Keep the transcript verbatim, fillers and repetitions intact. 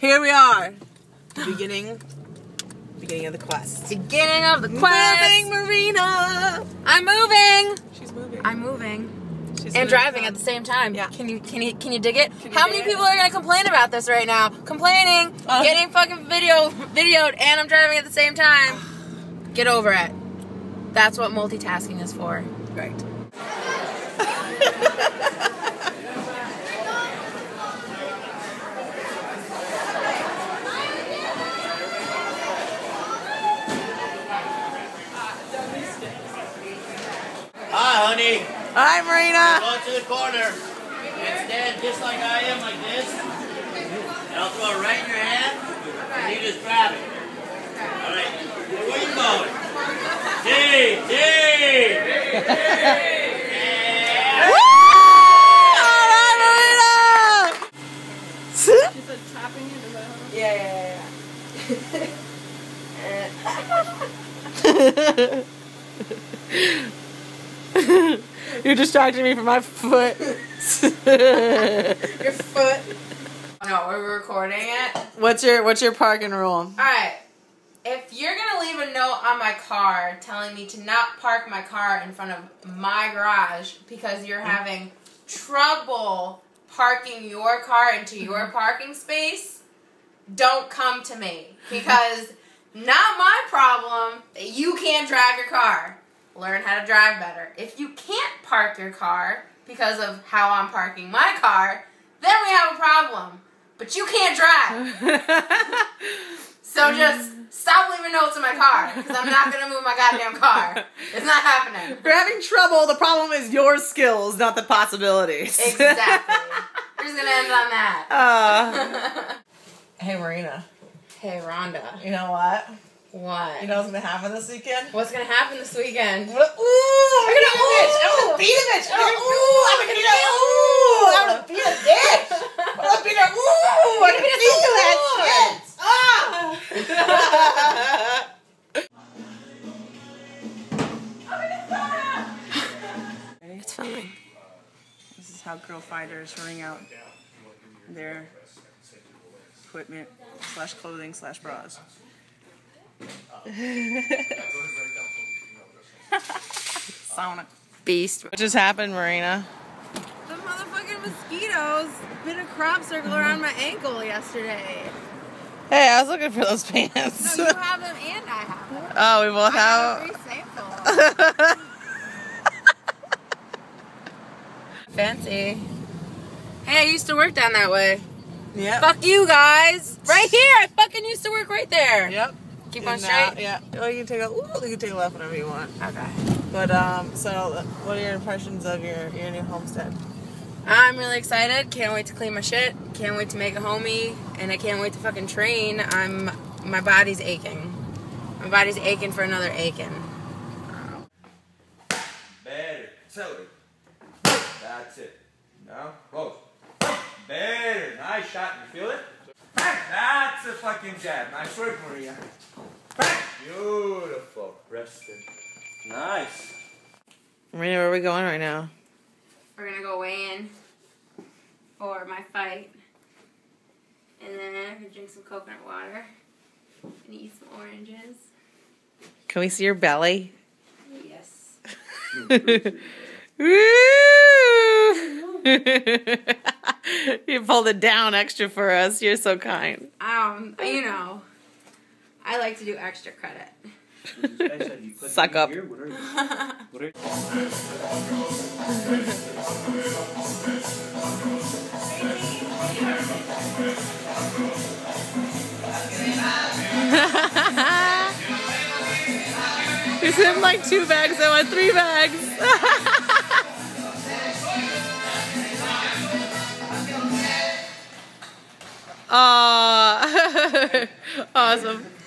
Here we are. The beginning. Beginning of the quest. Beginning of the quest. Moving, Marina. I'm moving. She's moving. I'm moving. She's and driving fun. At the same time. Yeah. Can you can you can you dig it? You How many people it? Are gonna complain about this right now? Complaining, uh, getting fucking video videoed, and I'm driving at the same time. Get over it. That's what multitasking is for. Right. Hi, honey. Hi, Marina. Go to the corner and stand just like I am, like this. And I'll throw it right in your hand, and you just grab it. All right. Where are you going? D, D, yeah. Woo! All right, Marina. She said tapping you to the home. Yeah, yeah, yeah. yeah. You're distracting me from my foot. Your foot. No, we're recording it. What's your What's your parking rule? All right. If you're gonna leave a note on my car telling me to not park my car in front of my garage because you're having trouble parking your car into your parking space, don't come to me because not my problem that you can't drive your car. Learn how to drive better. If you can't park your car because of how I'm parking my car, then we have a problem. But you can't drive. So just stop leaving notes in my car because I'm not going to move my goddamn car. It's not happening. You're having trouble. The problem is your skills, not the possibilities. Exactly. We're just going to end on that. Uh, hey, Marina. Hey, Rhonda. You know what? What? You know what's gonna happen this weekend? What's gonna happen this weekend? What? Ooh! I'm gonna ooh, ooh, bitch! I'm gonna beat a bitch! I'm gonna, ooh! I'm gonna beat a ooh! I'm gonna beat a bitch! I'm gonna beat a ooh! I'm gonna beat you that shit! Ah! It's filming. This is how girl fighters ring out their equipment slash clothing slash bras. Sauna. Beast. What just happened, Marina? The motherfucking mosquitoes bit a crop circle around my ankle yesterday. Hey, I was looking for those pants. No, you have them and I have them. Oh, we both I have. Have a free Fancy. Hey, I used to work down that way. Yep. Fuck you guys. Right here. I fucking used to work right there. Yep. Keep on straight? Yeah. Or you can take a ooh, you can take a left whenever you want. Okay. But um, so what are your impressions of your, your new homestead? I'm really excited. Can't wait to clean my shit. Can't wait to make a homie, and I can't wait to fucking train. I'm my body's aching. My body's aching for another aching. Better, tell it. That's it. No, close. Better, nice shot. You feel it? That's a fucking jab. Nice work, Maria. Beautiful. Rested. Nice. Marina, where are we going right now? We're going to go weigh in for my fight. And then I'm going to drink some coconut water and eat some oranges. Can we see your belly? Yes. Woo! You pulled it down extra for us. You're so kind. Um, you know, I like to do extra credit. Suck up. It's him like two bags. I want three bags. Aww. Awesome.